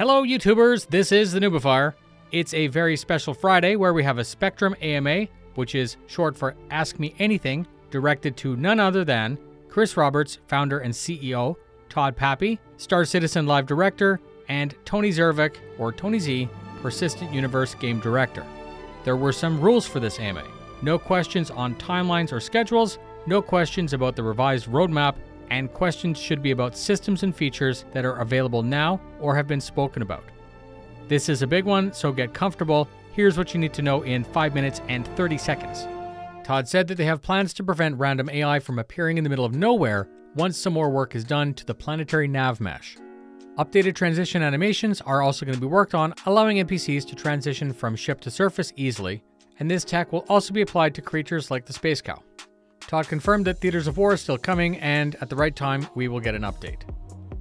Hello, YouTubers. This is the Noobifier. It's a very special Friday where we have a Spectrum AMA, which is short for Ask Me Anything, directed to none other than Chris Roberts, founder and CEO, Todd Pappy, Star Citizen live director, and Tony Zervik, or Tony Z, persistent universe game director. There were some rules for this AMA. No questions on timelines or schedules, no questions about the revised roadmap, and questions should be about systems and features that are available now or have been spoken about. This is a big one, so get comfortable. Here's what you need to know in 5 minutes and 30 seconds. Todd said that they have plans to prevent random AI from appearing in the middle of nowhere once some more work is done to the planetary nav mesh. Updated transition animations are also going to be worked on, allowing NPCs to transition from ship to surface easily, and this tech will also be applied to creatures like the space cow. Todd confirmed that Theaters of War is still coming, and at the right time, we will get an update.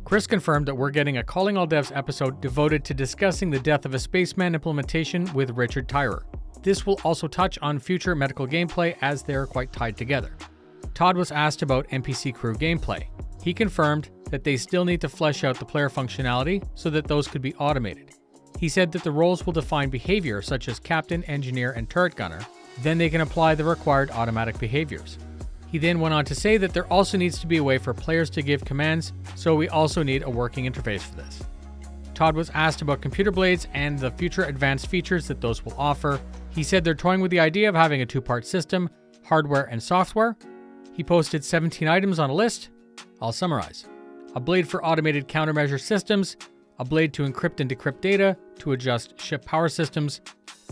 Chris confirmed that we're getting a Calling All Devs episode devoted to discussing the death of a spaceman implementation with Richard Tyrer. This will also touch on future medical gameplay as they are quite tied together. Todd was asked about NPC crew gameplay. He confirmed that they still need to flesh out the player functionality so that those could be automated. He said that the roles will define behavior such as captain, engineer, and turret gunner. Then they can apply the required automatic behaviors. He then went on to say that there also needs to be a way for players to give commands, so we also need a working interface for this. Todd was asked about computer blades and the future advanced features that those will offer. He said they're toying with the idea of having a two-part system, hardware and software. He posted 17 items on a list. I'll summarize. A blade for automated countermeasure systems, a blade to encrypt and decrypt data, to adjust ship power systems,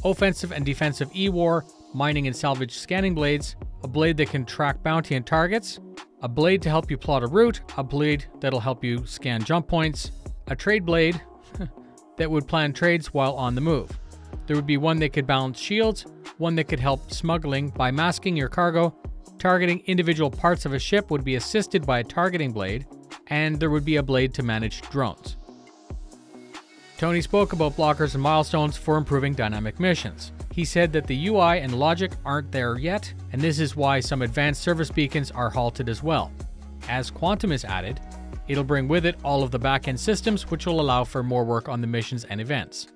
offensive and defensive e-war, mining and salvage scanning blades, a blade that can track bounty and targets, a blade to help you plot a route, a blade that'll help you scan jump points, a trade blade that would plan trades while on the move. There would be one that could balance shields, one that could help smuggling by masking your cargo, targeting individual parts of a ship would be assisted by a targeting blade, and there would be a blade to manage drones. Tony spoke about blockers and milestones for improving dynamic missions. He said that the UI and logic aren't there yet, and this is why some advanced service beacons are halted as well. As Quantum is added, it'll bring with it all of the back-end systems, which will allow for more work on the missions and events.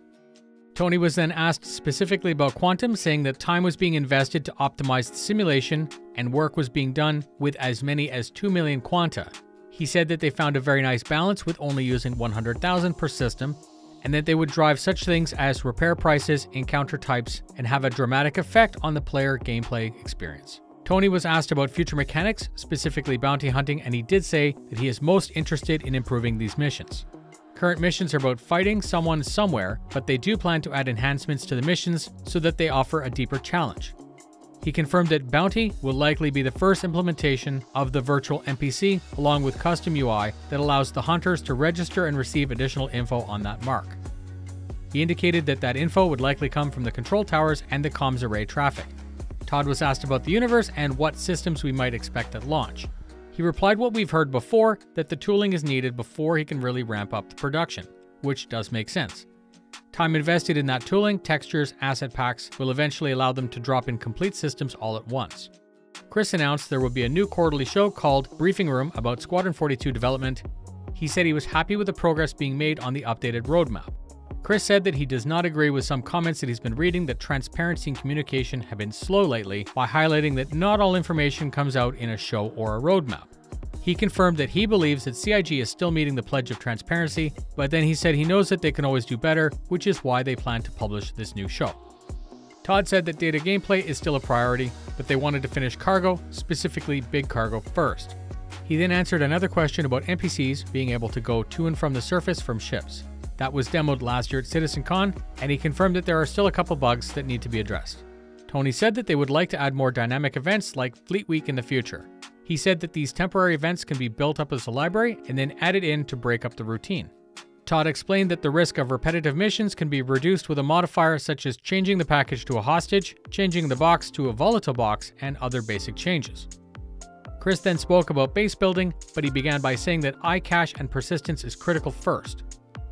Tony was then asked specifically about Quantum, saying that time was being invested to optimize the simulation, and work was being done with as many as 2 million quanta. He said that they found a very nice balance with only using 100,000 per system, and that they would drive such things as repair prices, encounter types, and have a dramatic effect on the player gameplay experience. Tony was asked about future mechanics, specifically bounty hunting, and he did say that he is most interested in improving these missions. Current missions are about fighting someone somewhere, but they do plan to add enhancements to the missions so that they offer a deeper challenge. He confirmed that Bounty will likely be the first implementation of the virtual NPC, along with custom UI that allows the hunters to register and receive additional info on that mark. He indicated that that info would likely come from the control towers and the comms array traffic. Todd was asked about the universe and what systems we might expect at launch. He replied what we've heard before, that the tooling is needed before he can really ramp up the production, which does make sense. Time invested in that tooling, textures, asset packs will eventually allow them to drop in complete systems all at once. Chris announced there will be a new quarterly show called Briefing Room about Squadron 42 development. He said he was happy with the progress being made on the updated roadmap. Chris said that he does not agree with some comments that he's been reading that transparency and communication have been slow lately, by highlighting that not all information comes out in a show or a roadmap. He confirmed that he believes that CIG is still meeting the pledge of transparency, but then he said he knows that they can always do better, which is why they plan to publish this new show. Todd said that data gameplay is still a priority, but they wanted to finish cargo, specifically big cargo, first. He then answered another question about NPCs being able to go to and from the surface from ships. That was demoed last year at CitizenCon, and he confirmed that there are still a couple bugs that need to be addressed. Tony said that they would like to add more dynamic events like Fleet Week in the future. He said that these temporary events can be built up as a library and then added in to break up the routine. Todd explained that the risk of repetitive missions can be reduced with a modifier such as changing the package to a hostage, changing the box to a volatile box, and other basic changes. Chris then spoke about base building, but he began by saying that iCache and persistence is critical first.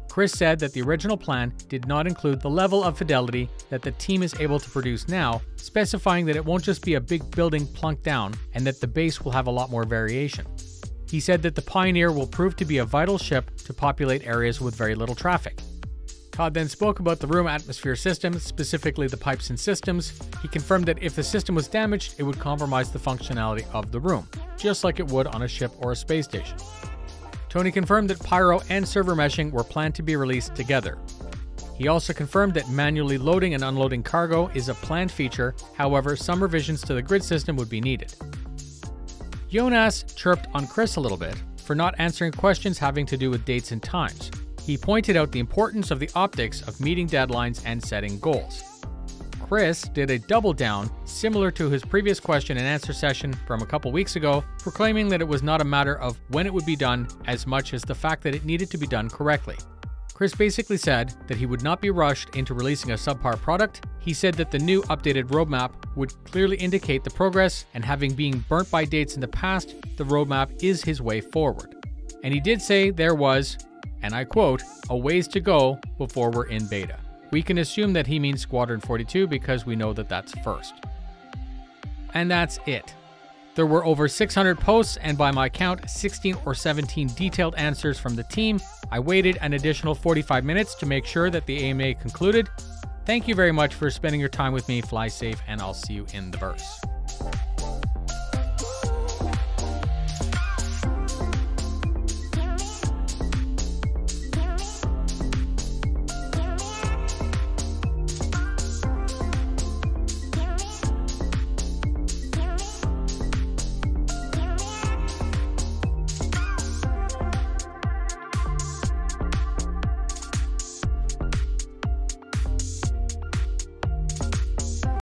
Chris said that the original plan did not include the level of fidelity that the team is able to produce now, specifying that it won't just be a big building plunked down and that the base will have a lot more variation. He said that the Pioneer will prove to be a vital ship to populate areas with very little traffic. Todd then spoke about the room atmosphere system, specifically the pipes and systems. He confirmed that if the system was damaged, it would compromise the functionality of the room, just like it would on a ship or a space station. Tony confirmed that Pyro and server meshing were planned to be released together. He also confirmed that manually loading and unloading cargo is a planned feature, however, some revisions to the grid system would be needed. Jonas chirped on Chris a little bit for not answering questions having to do with dates and times. He pointed out the importance of the optics of meeting deadlines and setting goals. Chris did a double down, similar to his previous question and answer session from a couple weeks ago, proclaiming that it was not a matter of when it would be done as much as the fact that it needed to be done correctly. Chris basically said that he would not be rushed into releasing a subpar product. He said that the new updated roadmap would clearly indicate the progress, and having been burnt by dates in the past, the roadmap is his way forward. And he did say there was, and I quote, "a ways to go before we're in beta." We can assume that he means Squadron 42 because we know that that's first. And that's it. There were over 600 posts, and by my count, 16 or 17 detailed answers from the team. I waited an additional 45 minutes to make sure that the AMA concluded. Thank you very much for spending your time with me. Fly safe, and I'll see you in the verse.